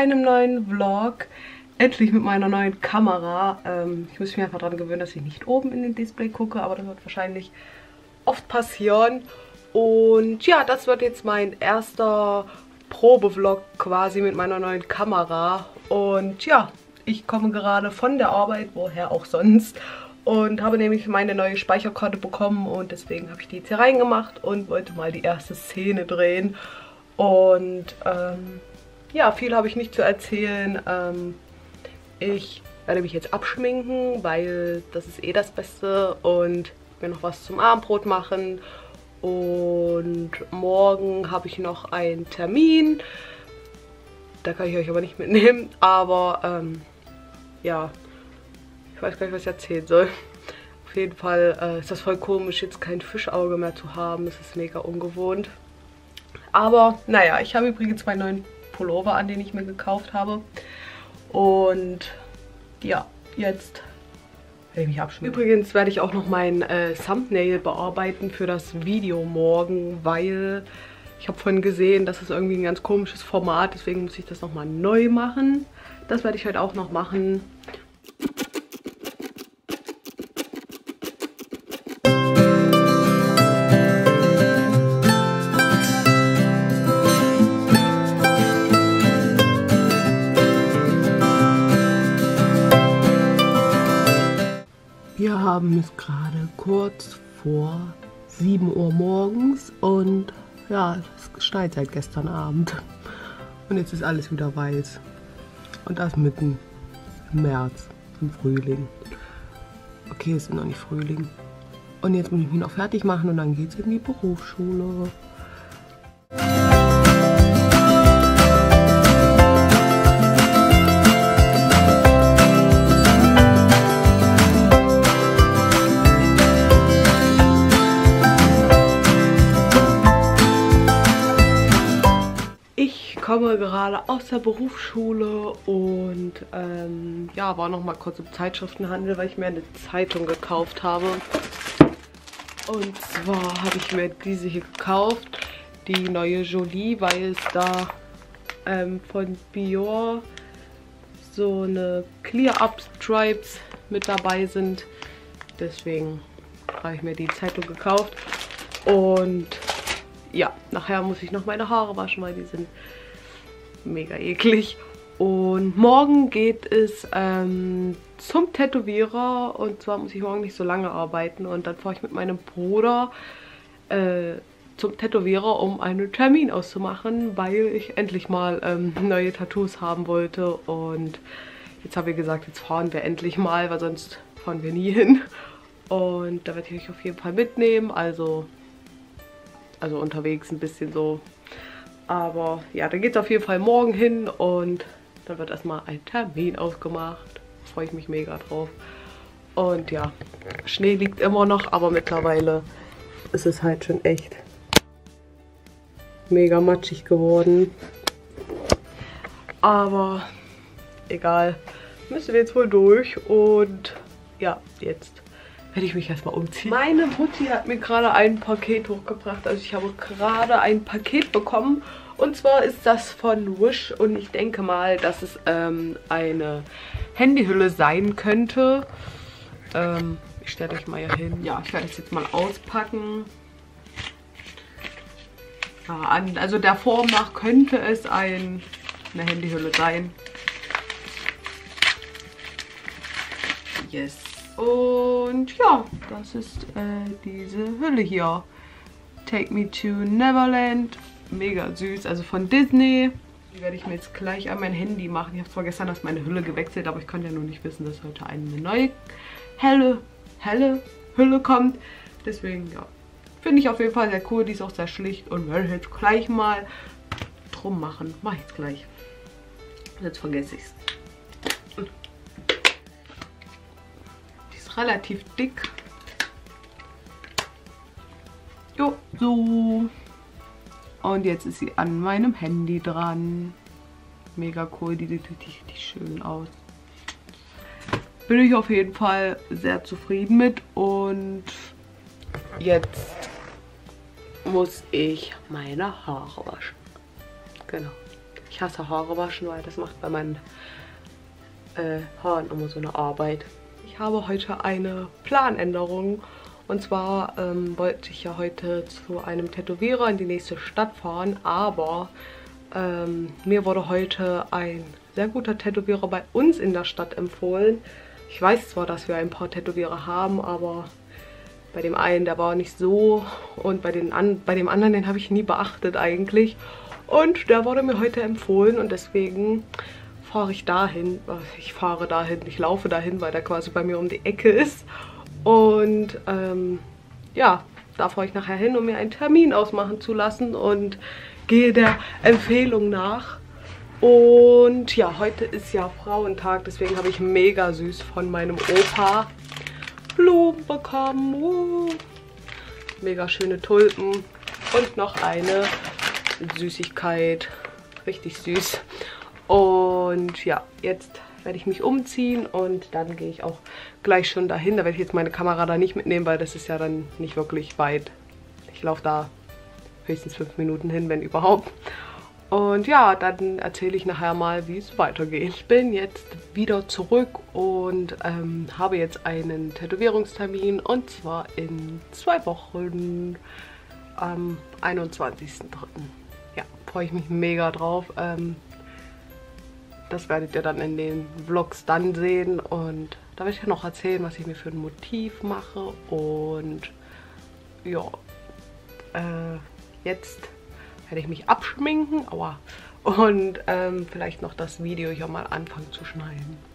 einem neuen Vlog. Endlich mit meiner neuen Kamera. Ich muss mich einfach daran gewöhnen, dass ich nicht oben in den Display gucke, aber das wird wahrscheinlich oft passieren. Und ja, das wird jetzt mein erster Probevlog quasi mit meiner neuen Kamera. Und ja, ich komme gerade von der Arbeit, woher auch sonst, und habe nämlich meine neue Speicherkarte bekommen und deswegen habe ich die jetzt hier reingemacht und wollte mal die erste Szene drehen. Und ja, viel habe ich nicht zu erzählen. Ich werde mich jetzt abschminken, weil das ist eh das Beste, und mir noch was zum Abendbrot machen. Und morgen habe ich noch einen Termin, da kann ich euch aber nicht mitnehmen, aber ja, ich weiß gar nicht, was ich erzählen soll. Auf jeden Fall ist das voll komisch, jetzt kein Fischauge mehr zu haben, das ist mega ungewohnt. Aber naja, ich habe übrigens meinen neuen Pullover an, den ich mir gekauft habe, und ja, jetzt... Übrigens werde ich auch noch mein Thumbnail bearbeiten für das Video morgen, weil ich habe vorhin gesehen, dass es irgendwie ein ganz komisches Format ist, deswegen muss ich das nochmal neu machen. Das werde ich heute auch noch machen. Wir haben es gerade kurz vor 7 Uhr morgens und ja, es geschneit seit gestern Abend und jetzt ist alles wieder weiß, und das mitten im März, im Frühling. Okay, es ist noch nicht Frühling, und jetzt muss ich mich noch fertig machen und dann geht's in die Berufsschule. Ich komme gerade aus der Berufsschule und ja, war noch mal kurz im Zeitschriftenhandel, weil ich mir eine Zeitung gekauft habe. Und zwar habe ich mir diese hier gekauft, die neue Jolie, weil es da von Biore so eine Clear-Up-Stripes mit dabei sind. Deswegen habe ich mir die Zeitung gekauft. Und ja, nachher muss ich noch meine Haare waschen, weil die sind mega eklig. Und morgen geht es zum Tätowierer, und zwar muss ich morgen nicht so lange arbeiten, und dann fahre ich mit meinem Bruder zum Tätowierer, um einen Termin auszumachen, weil ich endlich mal neue Tattoos haben wollte, und jetzt habe ich gesagt, jetzt fahren wir endlich mal, weil sonst fahren wir nie hin, und da werde ich euch auf jeden Fall mitnehmen, also unterwegs ein bisschen so. Aber ja, dann geht es auf jeden Fall morgen hin und dann wird erstmal ein Termin ausgemacht. Da freue ich mich mega drauf. Und ja, Schnee liegt immer noch, aber mittlerweile ist es halt schon echt mega matschig geworden. Aber egal, müssen wir jetzt wohl durch, und ja, jetzt werde ich mich erstmal umziehen. Meine Mutti hat mir gerade ein Paket hochgebracht. Also ich habe gerade ein Paket bekommen. Und zwar ist das von Wish. Und ich denke mal, dass es eine Handyhülle sein könnte. Ich stelle euch mal hier hin. Ja, ich werde es jetzt mal auspacken. Ja, also der Form nach könnte es eine Handyhülle sein. Yes. Und ja, das ist diese Hülle hier. Take Me to Neverland. Mega süß, also von Disney. Die werde ich mir jetzt gleich an mein Handy machen. Ich habe zwar gestern erst meine Hülle gewechselt, aber ich konnte ja nur nicht wissen, dass heute eine neue helle Hülle kommt. Deswegen, ja, finde ich auf jeden Fall sehr cool. Die ist auch sehr schlicht und werde jetzt gleich mal drum machen. Mache ich jetzt gleich. Jetzt vergesse ich es. Relativ dick. Jo, so. Und jetzt ist sie an meinem Handy dran. Mega cool, die sieht richtig schön aus. Bin ich auf jeden Fall sehr zufrieden mit. Und jetzt muss ich meine Haare waschen. Genau. Ich hasse Haare waschen, weil das macht bei meinen Haaren immer so eine Arbeit. Ich habe heute eine Planänderung. Und zwar wollte ich ja heute zu einem Tätowierer in die nächste Stadt fahren, aber mir wurde heute ein sehr guter Tätowierer bei uns in der Stadt empfohlen. Ich weiß zwar, dass wir ein paar Tätowierer haben, aber bei dem einen, der war nicht so, und bei dem anderen, den habe ich nie beachtet eigentlich. Und der wurde mir heute empfohlen und deswegen fahre ich dahin. Ich laufe dahin, weil der quasi bei mir um die Ecke ist. Und ja, da fahre ich nachher hin, um mir einen Termin ausmachen zu lassen und gehe der Empfehlung nach. Und ja, heute ist ja Frauentag, deswegen habe ich mega süß von meinem Opa Blumen bekommen. Mega schöne Tulpen und noch eine Süßigkeit. Richtig süß. Und ja, jetzt werde ich mich umziehen und dann gehe ich auch gleich schon dahin. Da werde ich jetzt meine Kamera da nicht mitnehmen, weil das ist ja dann nicht wirklich weit. Ich laufe da höchstens 5 Minuten hin, wenn überhaupt. Und ja, dann erzähle ich nachher mal, wie es weitergeht. Ich bin jetzt wieder zurück und habe jetzt einen Tätowierungstermin, und zwar in 2 Wochen am 21.03. Ja, freue ich mich mega drauf. Das werdet ihr dann in den Vlogs dann sehen, und da werde ich ja noch erzählen, was ich mir für ein Motiv mache. Und ja, jetzt werde ich mich abschminken, aua, und vielleicht noch das Video hier mal anfangen zu schneiden.